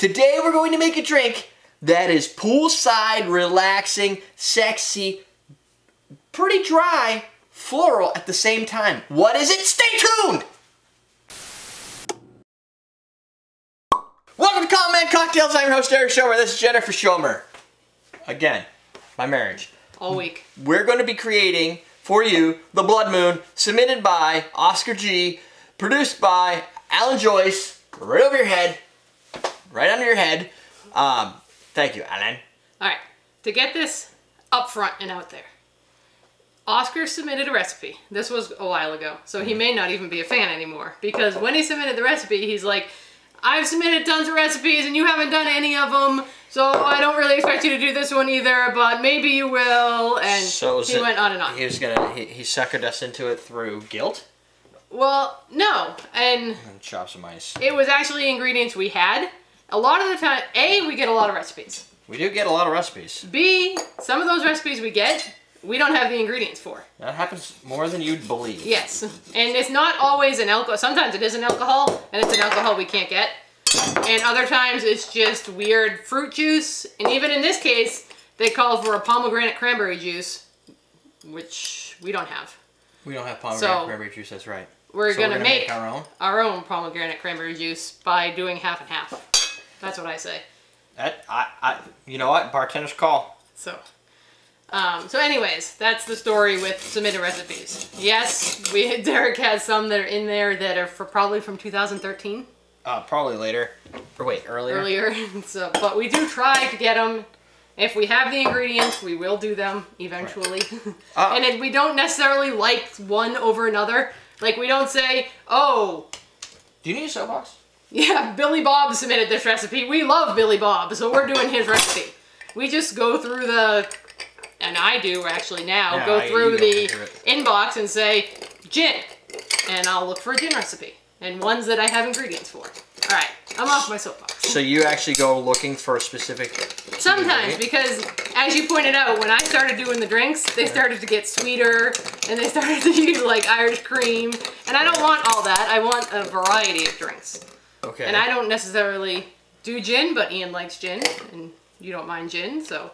Today we're going to make a drink that is poolside, relaxing, sexy, pretty dry, floral at the same time. What is it? Stay tuned! Welcome to Common Man Cocktails. I'm your host, Eric Schomer. This is Jennifer Schomer. Again, my marriage. All week. We're going to be creating for you the Blood Moon, submitted by Oscar G, produced by Alan Joyce, right over your head. Right under your head. Thank you, Alan. All right, to get this up front and out there, Oscar submitted a recipe. This was a while ago, so he may not even be a fan anymore, because when he submitted the recipe, he's like, I've submitted tons of recipes and you haven't done any of them, so I don't really expect you to do this one either, but maybe you will, and so he went on and on. He suckered us into it through guilt? Well, no, and chop some ice. It was actually ingredients we had. A lot of the time, A, we get a lot of recipes. We do get a lot of recipes. B, some of those recipes we get, we don't have the ingredients for. That happens more than you'd believe. Yes, and it's not always an alcohol. Sometimes it is an alcohol, and it's an alcohol we can't get. And other times it's just weird fruit juice. And even in this case, they call for a pomegranate cranberry juice, which we don't have. We don't have pomegranate cranberry juice, that's right. We're gonna make our own pomegranate cranberry juice by doing half and half. That's what I say. You know what? Bartender's call. So anyways, that's the story with submitted recipes. Yes, Derek has some that are in there that are probably from 2013. Probably later. Or wait, earlier. Earlier. So, but we do try to get them. If we have the ingredients, we will do them eventually. Right. And if we don't necessarily like one over another. Like, we don't say, oh. Do you need a soapbox? Yeah, Billy Bob submitted this recipe. We love Billy Bob, so we're doing his recipe. We just go through the, and I do actually now, yeah, go through the inbox and say, gin, and I'll look for a gin recipe, and ones that I have ingredients for. All right, I'm off my soapbox. So you actually go looking for a specific Sometimes, because as you pointed out, when I started doing the drinks, they started to get sweeter, and they started to use like Irish cream, and I don't want all that. I want a variety of drinks. Okay. And I don't necessarily do gin, but Ian likes gin, and you don't mind gin, so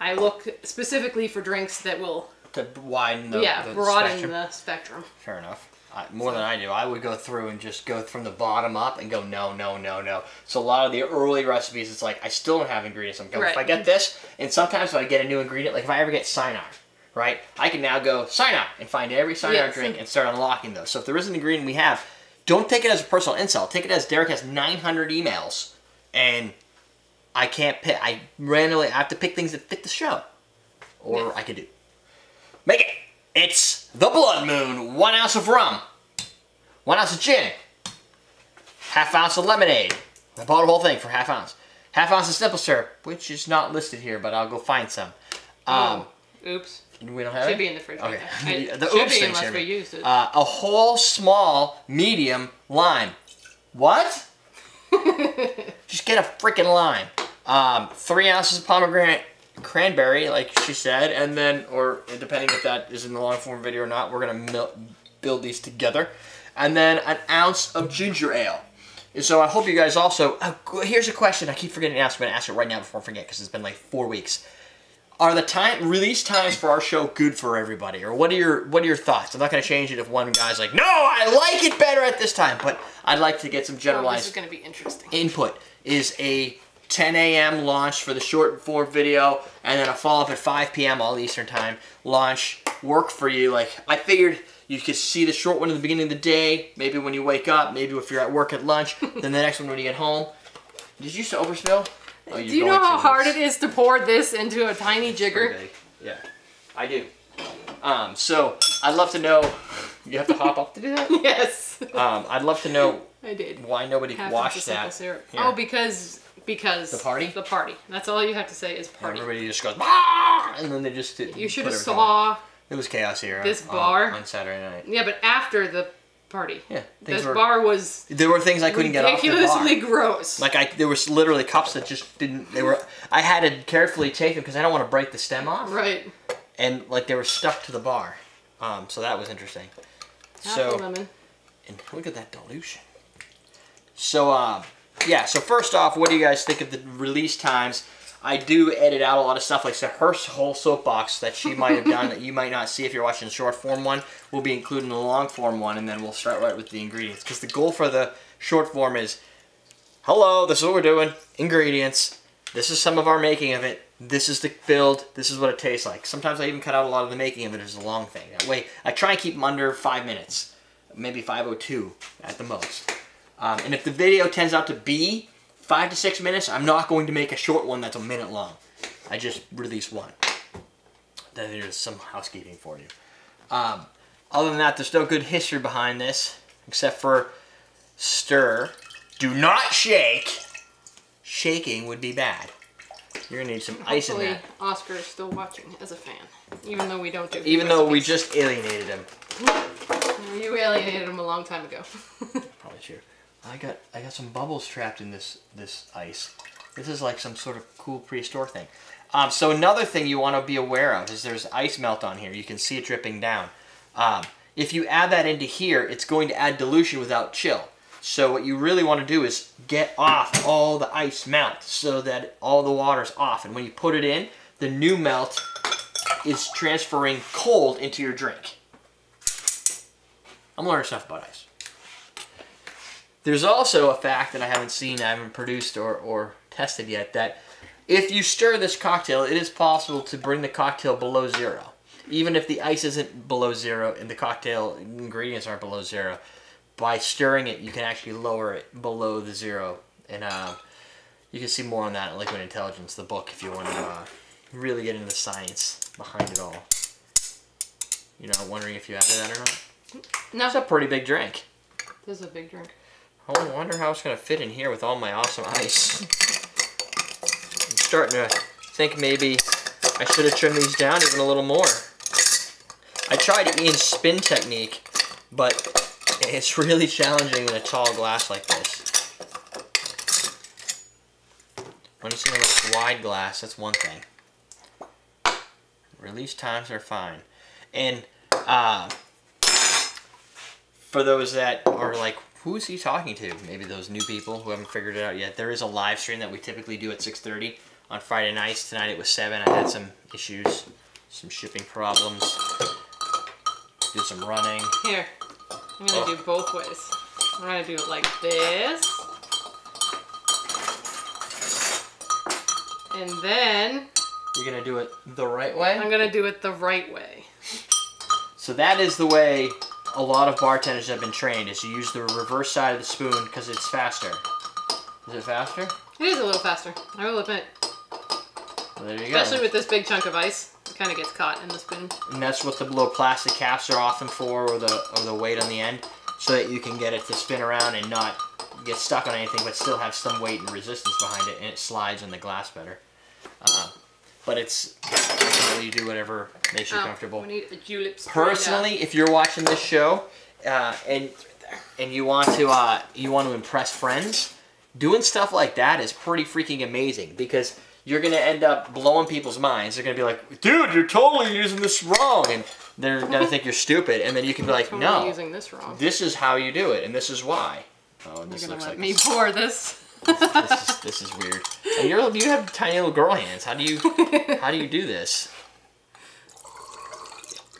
I look specifically for drinks that will broaden the spectrum. Fair enough. More than I do. I would go through and just go from the bottom up and go no, no, no, no. So a lot of the early recipes, it's like I still don't have ingredients. I'm going, if I get this, and sometimes when I get a new ingredient, like if I ever get Cynar, right, I can now go Cynar and find every Cynar drink and start unlocking those. So if there is an ingredient we have, don't take it as a personal insult. Take it as Derek has 900 emails, and I can't pick. I have to pick things that fit the show, or I could do. Make it. It's the Blood Moon. 1 ounce of rum, 1 ounce of gin, half ounce of lemonade. I bought the whole thing for half ounce. Half ounce of simple syrup, which is not listed here, but I'll go find some. Oops. We don't have it? Should be in the fridge. Okay. Right now. The should be unless we used it. A whole small medium lime. What? Just get a freaking lime. 3 ounces of pomegranate cranberry, like she said, and then, or depending if that is in the long form video or not, we're going to build these together. And then 1 ounce of ginger ale. And so I hope you guys also, here's a question I keep forgetting to ask. I'm going to ask it right now before I forget because it's been like 4 weeks. Are the release times for our show good for everybody? Or what are your thoughts? I'm not going to change it if one guy's like, no, I like it better at this time. But I'd like to get some generalized this is going to be interesting. Input. Is a 10 a.m. launch for the short form video and then a follow-up at 5 p.m. all Eastern time launch work for you? Like, I figured you could see the short one at the beginning of the day, maybe when you wake up, maybe if you're at work at lunch, then the next one when you get home. Did you used to overspill? Oh, do you know how hard it is to pour this into a tiny jigger? Yeah, I do. So I'd love to know. You have to hop up to do that? Yes. I'd love to know why nobody washed that. Oh, because the party? The party. That's all you have to say is party. Everybody just goes, bah! And then they just did. You should have saw. It was chaos here. This bar. On Saturday night. Yeah, but after the party. Yeah. This bar was there were things I couldn't get off the bar. Ridiculously gross. Like there was literally cups that just didn't I had to carefully take them because I don't want to break the stem off. Right. And like they were stuck to the bar. So that was interesting. Half a lemon. And look at that dilution. So yeah, so first off, what do you guys think of the release times? I do edit out a lot of stuff, like so her whole soapbox that she might have done that you might not see if you're watching the short form one will be included in the long form one, and then we'll start right with the ingredients, because the goal for the short form is, hello, this is what we're doing, ingredients, this is some of our making of it, this is the build, this is what it tastes like. Sometimes I even cut out a lot of the making of it as a long thing. That way, I try and keep them under 5 minutes, maybe 5:02 at the most. And if the video turns out to be 5 to 6 minutes, I'm not going to make a short one that's a minute long. I just release one. Then there's some housekeeping for you. Other than that, there's no good history behind this, except for stir. Do not shake. Shaking would be bad. You're gonna need some ice in that. Hopefully, Oscar is still watching as a fan, even though we don't do. Even though we just alienated him. You alienated him a long time ago. Probably true. I got some bubbles trapped in this ice. This is like some sort of cool prehistoric thing. So another thing you want to be aware of is there's ice melt on here. You can see it dripping down. If you add that into here, it's going to add dilution without chill. So what you really want to do is get off all the ice melt so that all the water's off. And when you put it in, the new melt is transferring cold into your drink. I'm learning stuff about ice. There's also a fact that I haven't seen, I haven't produced or tested yet, that if you stir this cocktail, it is possible to bring the cocktail below zero. Even if the ice isn't below zero and the cocktail ingredients aren't below zero, by stirring it, you can actually lower it below the zero. And you can see more on that in Liquid Intelligence, the book, if you want to really get into the science behind it all. You know, wondering if you added that or not? No. It's a pretty big drink. This is a big drink. I wonder how it's going to fit in here with all my awesome ice. I'm starting to think maybe I should have trimmed these down even a little more. I tried Ian's spin technique, but it's really challenging in a tall glass like this. When it's in a wide glass, that's one thing. Release times are fine. And for those that are like, who's he talking to? Maybe those new people who haven't figured it out yet. There is a live stream that we typically do at 6:30 on Friday nights. Tonight it was 7. I had some issues, some shipping problems. Did some running. Here, I'm gonna do both ways. I'm gonna do it like this. And then... You're gonna do it the right way? I'm gonna do it the right way. So that is the way a lot of bartenders have been trained, is you use the reverse side of the spoon because it's faster. Is it faster? It is a little faster, I will admit. Well, there you go. Especially with this big chunk of ice, it kind of gets caught in the spoon. And that's what the little plastic caps are often for, or the weight on the end, so that you can get it to spin around and not get stuck on anything, but still have some weight and resistance behind it, and it slides in the glass better. But it's, you do whatever makes you comfortable. We need a julep. Personally, if you're watching this show and you want to impress friends, doing stuff like that is pretty freaking amazing, because you're gonna end up blowing people's minds. They're gonna be like, "Dude, you're totally using this wrong," and they're gonna think you're stupid. And then you can be like, "No, using this wrong. This is how you do it, and this is why." Oh, and this looks like me pour this. This is weird. And you have tiny little girl hands. How do you do this?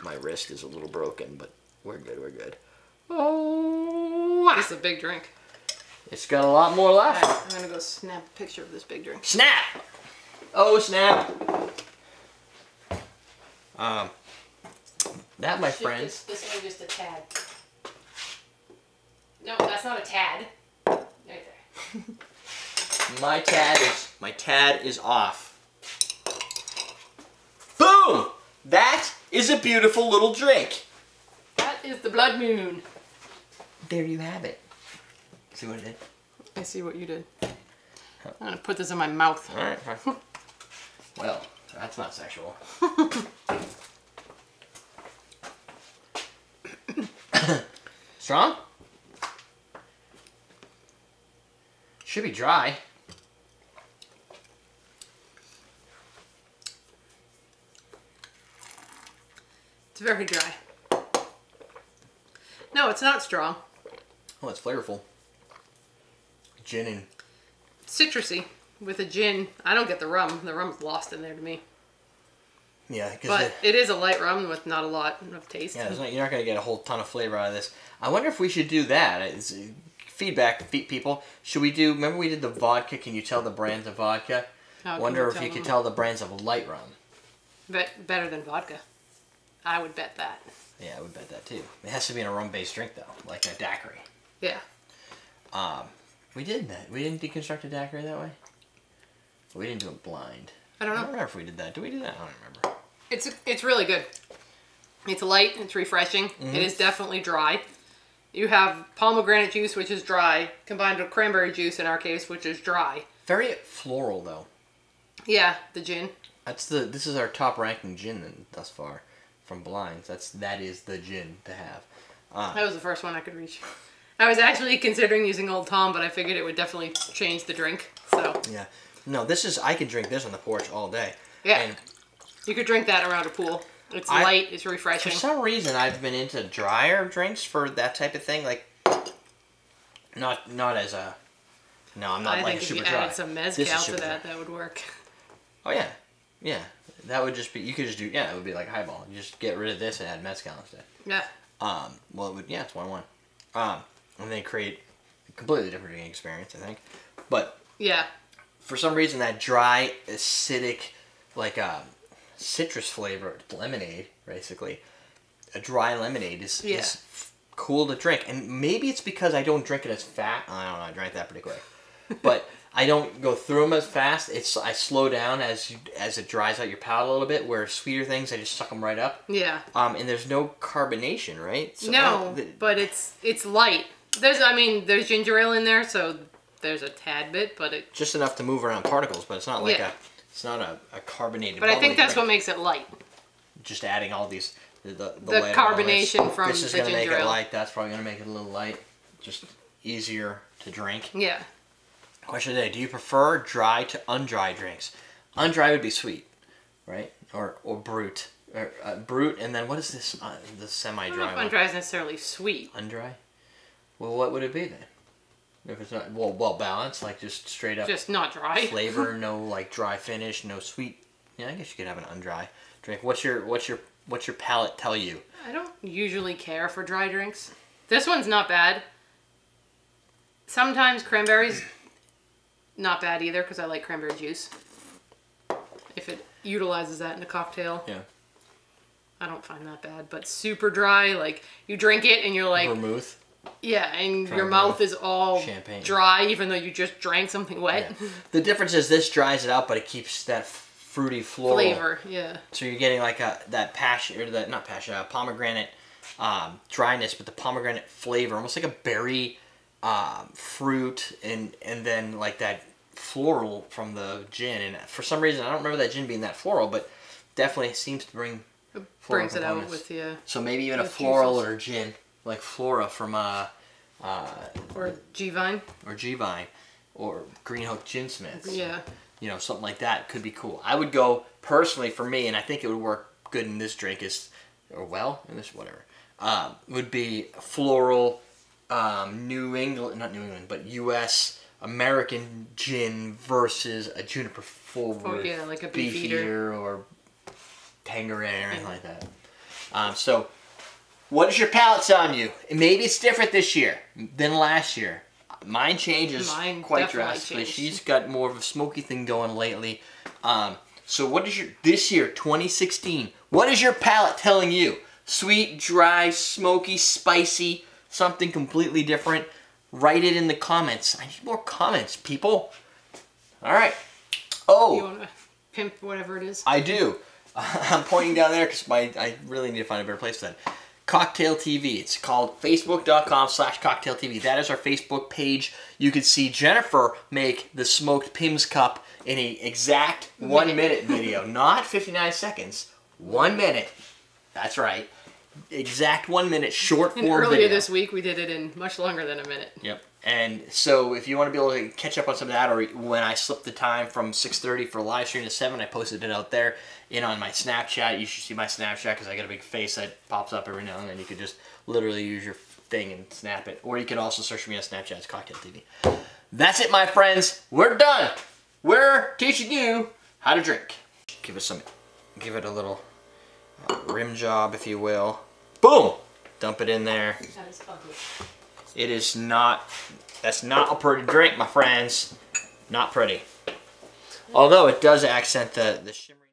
My wrist is a little broken, but we're good. We're good. Oh, this is a big drink. It's got a lot more left. All right, I'm gonna go snap a picture of this big drink. Snap! Oh, snap! That, my friends. This one just a tad. No, that's not a tad. Right there. My tad is off. Boom! That is a beautiful little drink. That is the Blood Moon. There you have it. See what I did? I see what you did. I'm gonna put this in my mouth. All right. Well, that's not sexual. Strong? Should be dry. It's very dry. No, it's not strong. Oh, it's flavorful. Gin and citrusy with a gin. I don't get the rum. The rum's lost in there to me. Yeah, but it is a light rum with not a lot of taste. Yeah, you're not going to get a whole ton of flavor out of this. I wonder if we should do that. It's feedback, people. Should we do... Remember we did the vodka? Can you tell the brands of vodka? I wonder if you could tell the brands of light rum. Better than vodka. I would bet that. Yeah, I would bet that too. It has to be in a rum-based drink, though, like a daiquiri. Yeah. We did that. We didn't deconstruct a daiquiri that way? We didn't do it blind. I don't know. I don't remember if we did that. Did we do that? I don't remember. It's really good. It's light. It's refreshing. Mm-hmm. It is definitely dry. You have pomegranate juice, which is dry, combined with cranberry juice in our case, which is dry. Very floral, though. Yeah, the gin. This is our top-ranking gin thus far from blinds. That is the gin to have. That was the first one I could reach. I was actually considering using Old Tom, but I figured it would definitely change the drink. So yeah. No, this is, I could drink this on the porch all day. Yeah. And you could drink that around a pool. It's light, it's refreshing. For some reason, I've been into drier drinks for that type of thing. Like, not as a, no, I'm not I like think a super dry. If you added some mezcal to that, that would work. Oh, yeah. Yeah. That would just be, you could just do, yeah, it would be like highball. You just get rid of this and add mezcal instead. Yeah. Well, it would, yeah, it's 1-1. And they create a completely different drinking experience, I think. But. Yeah. For some reason, that dry, acidic, like citrus flavored lemonade, basically, a dry lemonade is cool to drink. And maybe it's because I don't drink it as fast. I don't know. I drank that pretty quick, but I don't go through them as fast. I slow down as it dries out your palate a little bit. Where sweeter things, I just suck them right up. Yeah. And there's no carbonation, right? So no, but it's light. There's ginger ale in there, so. There's a tad bit, but it... Just enough to move around particles, but it's not like a carbonated... But I think that's drink. What makes it light. Just adding all these... The carbonation from the ginger ale. This is going to make it light. That's probably going to make it a little light. Just easier to drink. Yeah. Question of the day. Do you prefer dry to undry drinks? Undry would be sweet, right? Or brute. Or, brute, and then what is this? The semi-dry one. I don't know if undry is necessarily sweet. Undry? Well, what would it be then? If it's not well balanced, like just straight up, just not dry flavor, no like dry finish, no sweet. Yeah, I guess you could have an undry drink. What's your palate tell you? I don't usually care for dry drinks. This one's not bad. Sometimes cranberries, not bad either because I like cranberry juice. If it utilizes that in a cocktail, yeah, I don't find that bad. But super dry, like you drink it and you're like vermouth. Yeah, and your mouth is all champagne. Dry, even though you just drank something wet. Yeah. The difference is this dries it out, but it keeps that fruity floral flavor. Yeah. So you're getting like that passion, or that not passion, pomegranate dryness, but the pomegranate flavor, almost like a berry fruit, and then like that floral from the gin. And for some reason, I don't remember that gin being that floral, but definitely seems to bring brings it out with you. So maybe even a floral juices. Or gin. Like Flora from or G Vine. Or G Vine. Or Greenhook Ginsmiths. Yeah. You know, something like that could be cool. I would go personally for me, and I think it would work good in this drink is or well, in this whatever. Would be floral not New England, but US American gin versus a juniper forward like a beef eater or Tanqueray or anything like that. So what is your palate telling you? Maybe it's different this year than last year. Mine changes quite drastically. Changed. She's got more of a smoky thing going lately. So what is your, this year, 2016, what is your palate telling you? Sweet, dry, smoky, spicy, something completely different? Write it in the comments. I need more comments, people. All right. Oh. You want to pimp whatever it is? I do. I'm pointing down there because I really need to find a better place for that. Cocktail TV. It's called facebook.com/cocktail TV. That is our Facebook page. You can see Jennifer make the smoked Pim's cup in an exact 1 minute video. Not 59 seconds. 1 minute. That's right. Exact 1 minute short form video. Earlier this week we did it in much longer than a minute. Yep. And so if you want to be able to catch up on some of that, or when I slipped the time from 6:30 for live stream to 7, I posted it out there in on my Snapchat. You should see my Snapchat because I got a big face that pops up every now and then. You could just literally use your thing and snap it. Or you can also search me on Snapchat. It's Cocktail TV. That's it, my friends. We're done. We're teaching you how to drink. Give it some, give it a little rim job, if you will. Boom! Dump it in there. That is ugly. It is not, that's not a pretty drink, my friends. Not pretty. Although it does accent the shimmery.